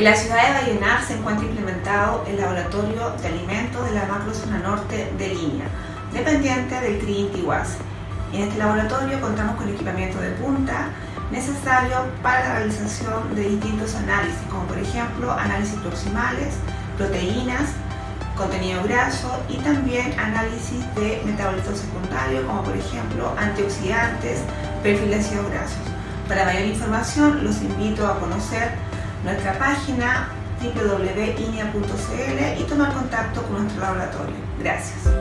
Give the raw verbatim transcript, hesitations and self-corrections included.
En la ciudad de Ballenar se encuentra implementado el Laboratorio de Alimentos de la Macrozona Norte de Línea, dependiente del C R I Intihuas. En este laboratorio contamos con equipamiento de punta necesario para la realización de distintos análisis, como por ejemplo análisis proximales, proteínas, contenido graso y también análisis de metabolitos secundarios, como por ejemplo antioxidantes, perfil de ácidos grasos. Para mayor información los invito a conocer nuestra página doble u doble u doble u punto i n e a punto c l y tomar contacto con nuestro laboratorio. Gracias.